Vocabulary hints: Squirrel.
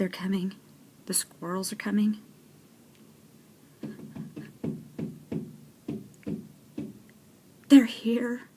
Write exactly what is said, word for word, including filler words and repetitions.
They're coming. The squirrels are coming. They're here.